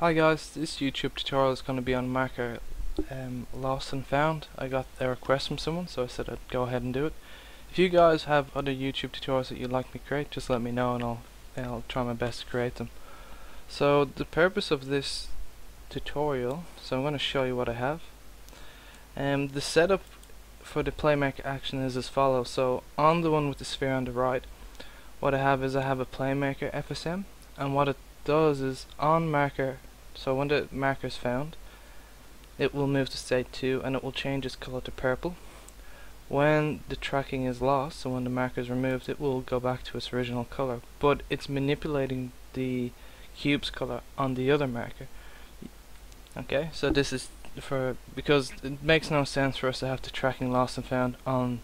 Hi guys, this YouTube tutorial is going to be on marker lost and found. I got a request from someone, so I said I'd go ahead and do it. If you guys have other YouTube tutorials that you'd like me to create, just let me know and I'll try my best to create them. So the purpose of this tutorial, I'm going to show you what I have. The setup for the Playmaker action is as follows. So on the one with the sphere on the right, what I have is I have a Playmaker FSM, and what it does is on marker. So when the marker is found, it will move to state 2 and it will change its color to purple. When the tracking is lost, so when the marker is removed, it will go back to its original color, but it's manipulating the cube's color on the other marker. Okay, so this is because it makes no sense for us to have the tracking lost and found on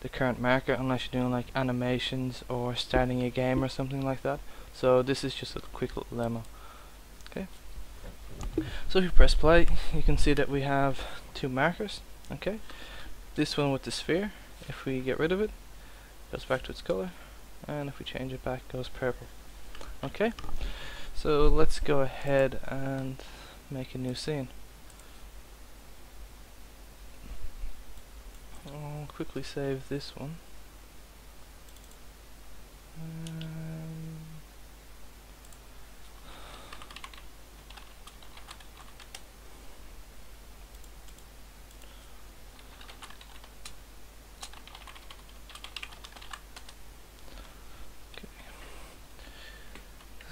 the current marker unless you're doing like animations or starting a game or something like that. So this is just a quick little demo. Okay. So if you press play, you can see that we have two markers. Okay. This one with the sphere, if we get rid of it, goes back to its color, and if we change it back, goes purple. Okay. So let's go ahead and make a new scene. I'll quickly save this one.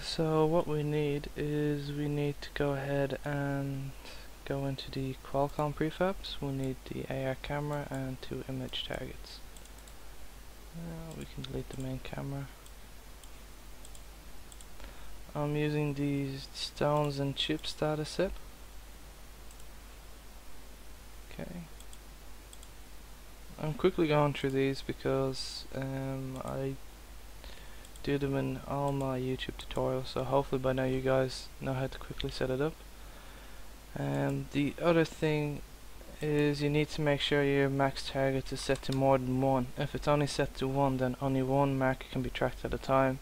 So what we need is we need to go ahead and go into the Qualcomm prefabs. We'll need the AR camera and two image targets. We can delete the main camera. I'm using these stones and chips dataset. Okay. I'm quickly going through these because I do them in all my YouTube tutorials, so hopefully by now you guys know how to quickly set it up. And the other thing is you need to make sure your max target is set to more than one. If it's only set to one, then only one marker can be tracked at a time,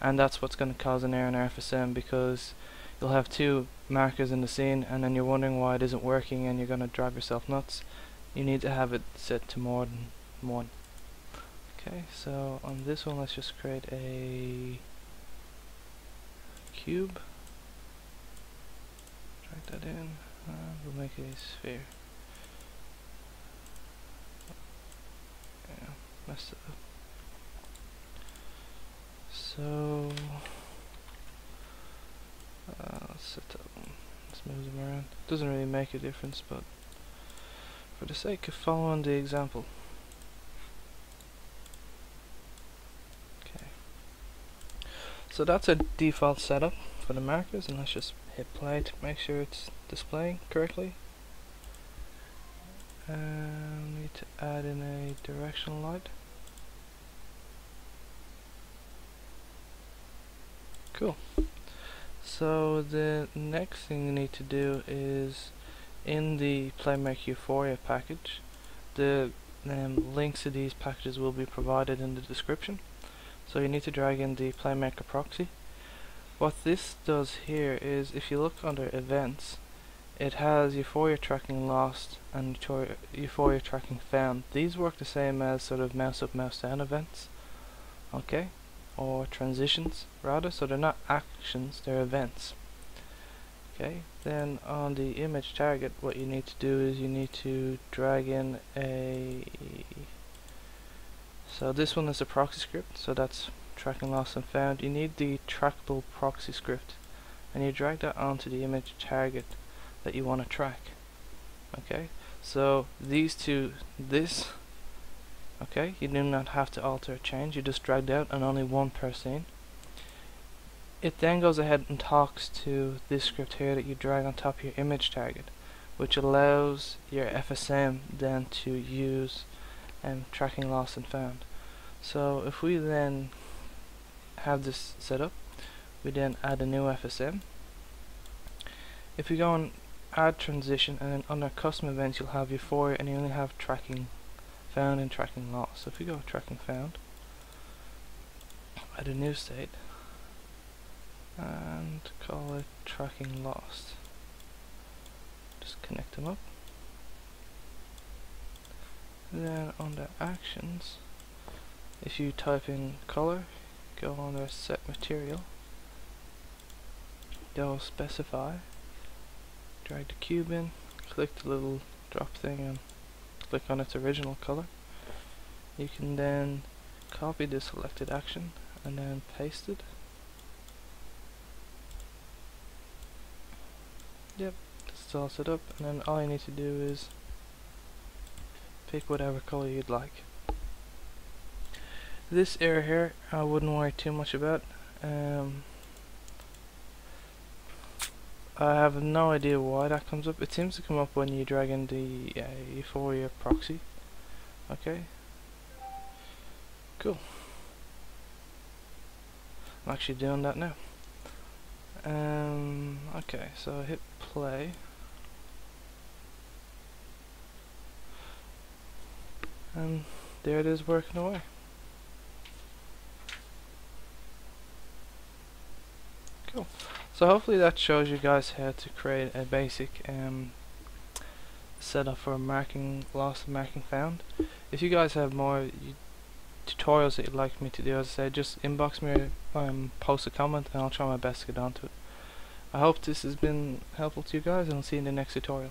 and that's what's going to cause an error in FSM, because you'll have two markers in the scene and then you're wondering why it isn't working and you're going to drive yourself nuts. You need to have it set to more than one. Okay, so on this one, let's just create a cube, drag that in, and we'll make a sphere. Yeah, messed it up. So, let's set that one, let's move them around. Doesn't really make a difference, but for the sake of following the example. So that's a default setup for the markers, and let's just hit play to make sure it's displaying correctly. And need to add in a directional light. Cool. So the next thing you need to do is in the PlayMaker Vuforia package, the links to these packages will be provided in the description. So you need to drag in the Playmaker proxy. What this does here is, if you look under events, it has Vuforia tracking lost and Vuforia tracking found. These work the same as sort of mouse up, mouse down events, okay, or transitions rather. So they're not actions, they're events. Okay. Then on the image target, what you need to do is you need to drag in a. So this one is a proxy script, so that's tracking lost and found. You need the trackable proxy script, and you drag that onto the image target that you want to track. Okay, so these two, this, okay, you do not have to alter or change, you just drag out and only one per scene. It then goes ahead and talks to this script here that you drag on top of your image target, which allows your FSM then to use tracking lost and found. So if we then have this set up, we then add a new FSM. If you go and add transition and then under custom events, you'll have Vuforia and you only have tracking found and tracking lost. So if we go tracking found, add a new state, and call it tracking lost. Just connect them up. Then under actions, if you type in color, go under set material, go specify, drag the cube in, click the little drop thing and click on its original color. You can then copy the selected action and then paste it. Yep, that's all set up, and then all you need to do is pick whatever color you'd like. This area here I wouldn't worry too much about. I have no idea why that comes up. It seems to come up when you drag in the Vuforia proxy. Okay, cool. I'm actually doing that now. Okay, so hit play. And there it is, working away. Cool. So hopefully that shows you guys how to create a basic setup for marking lost and marking found. If you guys have more tutorials that you'd like me to do, as I said, just inbox me or post a comment and I'll try my best to get onto it. I hope this has been helpful to you guys, and I'll see you in the next tutorial.